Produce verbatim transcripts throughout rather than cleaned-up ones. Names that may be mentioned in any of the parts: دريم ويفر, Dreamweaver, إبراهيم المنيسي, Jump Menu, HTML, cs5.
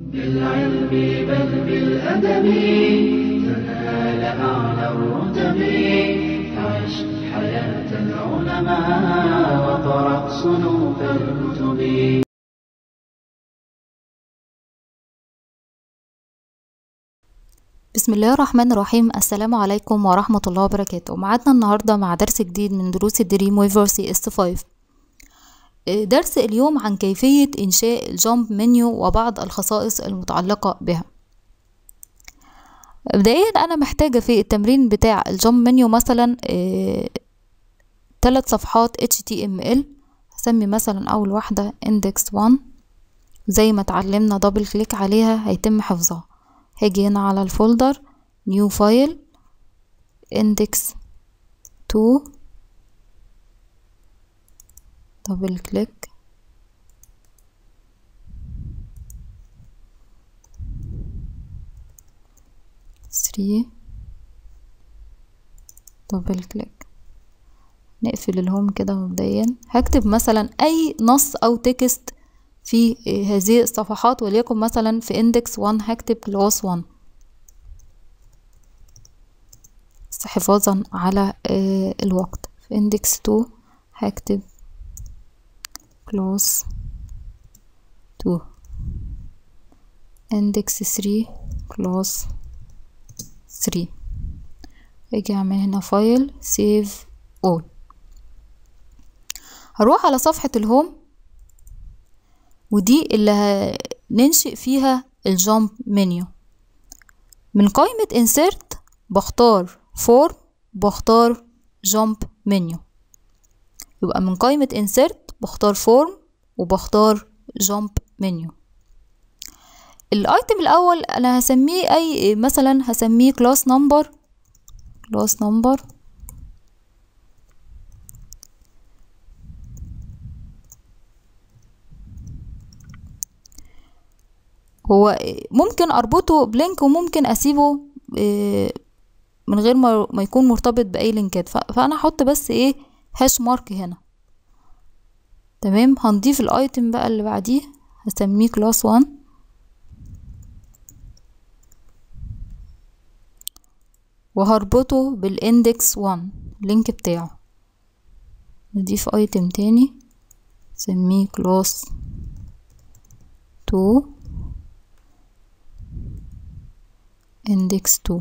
بالعلم بل بالأدب تنال أعلى الرتب، عش حياة العلماء وقرأ صنوف الكتب. بسم الله الرحمن الرحيم. السلام عليكم ورحمة الله وبركاته. معادنا النهاردة مع درس جديد من دروس الدريم ويفر سي اس خمسة. درس اليوم عن كيفية إنشاء الجمب منيو وبعض الخصائص المتعلقة بها. بداية أنا محتاجة في التمرين بتاع الجمب منيو مثلا ثلاث صفحات اتش تي ام ال. هسمي مثلا أول واحدة index one، زي ما اتعلمنا دبل كليك عليها هيتم حفظها. هاجي هنا على الفولدر new file index two، دبل كليك، three، دبل كليك، نقفل الهوم كده مبدئيا. هكتب مثلا اي نص او تكست في هذه الصفحات، وليكن مثلا في index one هكتب class one، استحفاظا على الوقت. في index two هكتب class two، index three class three. اجي اعمل هنا فايل save all. هروح على صفحة الهوم، ودي اللي هننشئ فيها الجمب منيو. من قائمة insert بختار form، بختار jump menu. يبقى من قائمة insert بختار form وبختار jump menu. الايتم الاول انا هسميه اي مثلا هسميه class number class number هو ممكن اربطه بلينك وممكن اسيبه من غير ما يكون مرتبط باي لينكات، فانا احط بس ايه هاش مارك هنا. تمام. هنضيف الايتم بقى اللي بعديه، هسميه class one وهربطه بالاندكس one اللينك بتاعه. نضيف ايتم تاني نسميه class two index two،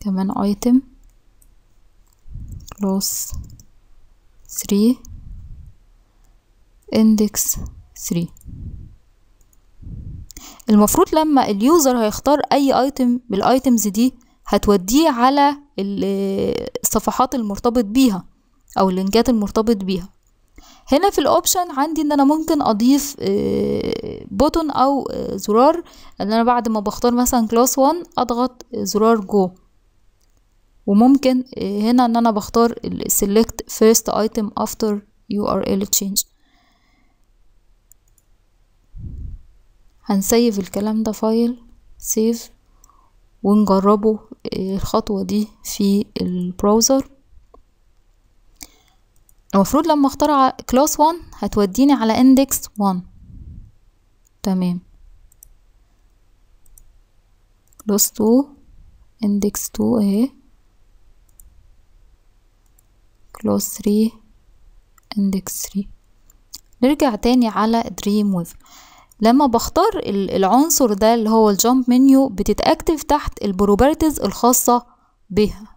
كمان item class three index three. المفروض لما اليوزر هيختار اي item بالايتمز دي هتوديه على الصفحات المرتبط بيها او اللينكات المرتبط بيها. هنا في الاوبشن عندي ان انا ممكن اضيف بوتون او زرار، ان انا بعد ما بختار مثلا class one اضغط زرار جو، وممكن هنا ان انا بختار select first item after يو ار ال change. هنسيف الكلام ده فايل سيف ونجربه الخطوة دي في البراوزر. المفروض لما اختار class one هتوديني على index one. تمام. class two index two اهي، class three index three. نرجع تاني على Dreamweaver. لما بختار العنصر ده اللي هو الجمب منيو بتتأكتف تحت البروبرتيز الخاصة بها.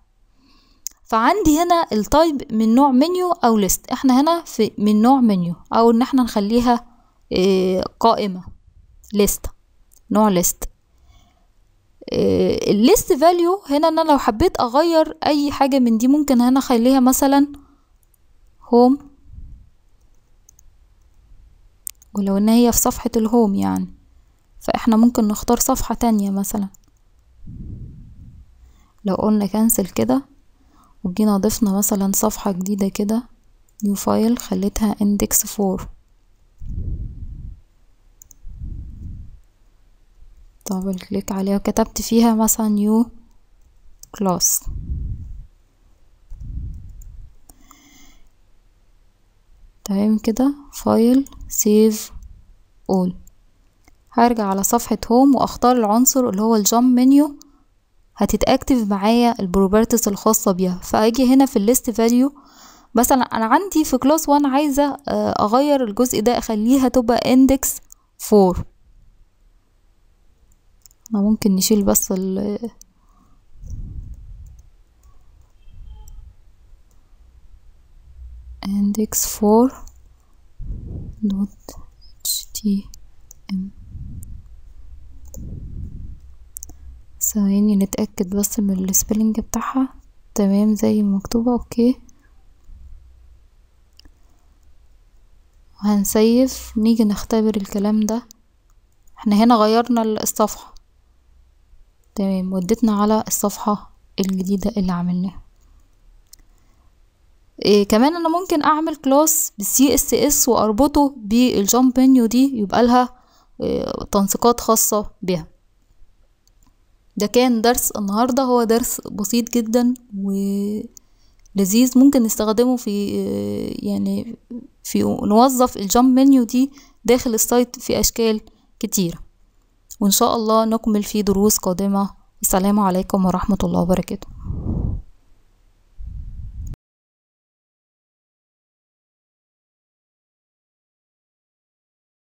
فعندي هنا التايب من نوع منيو او ليست، احنا هنا في من نوع منيو، او ان احنا نخليها اه قائمة ليست، نوع ليست. اه الليست فاليو هنا ان انا لو حبيت اغير اي حاجة من دي ممكن هنا اخليها مثلا هوم، ولو ان هي في صفحة الهوم يعني، فاحنا ممكن نختار صفحة تانية مثلا. لو قلنا كنسل كده وجينا ضفنا مثلا صفحة جديدة كده new file خليتها index four، دبل كليك عليها وكتبت فيها مثلا new class. تمام كده. file save all. هرجع على صفحة هوم واختار العنصر اللي هو الجامب منيو، هتتأكتف معايا البروبرتيز الخاصة بيها. فاجي هنا في الليست فاليو، مثلا انا عندي في كلاس واحد عايزة اغير الجزء ده اخليها تبقى اندكس فور. انا ممكن نشيل بس ال اندكس فور دوت اتش تي ام. ثواني نتأكد بس من السبيلنج بتاعها تمام زي مكتوبة. اوكي وهنسيف، نيجي نختبر الكلام ده. احنا هنا غيرنا الصفحة تمام، وديتنا على الصفحة الجديدة اللي عملناها. إيه كمان، انا ممكن اعمل كلاس بالسي اس اس واربطه بالجامب منيو دي، يبقى لها إيه تنسيقات خاصة بها. ده كان درس النهاردة، هو درس بسيط جدا ولذيذ، ممكن نستخدمه في يعني في نوظف الجامب منيو دي داخل السايت في أشكال كتيرة. وإن شاء الله نكمل في دروس قادمة. السلام عليكم ورحمة الله وبركاته.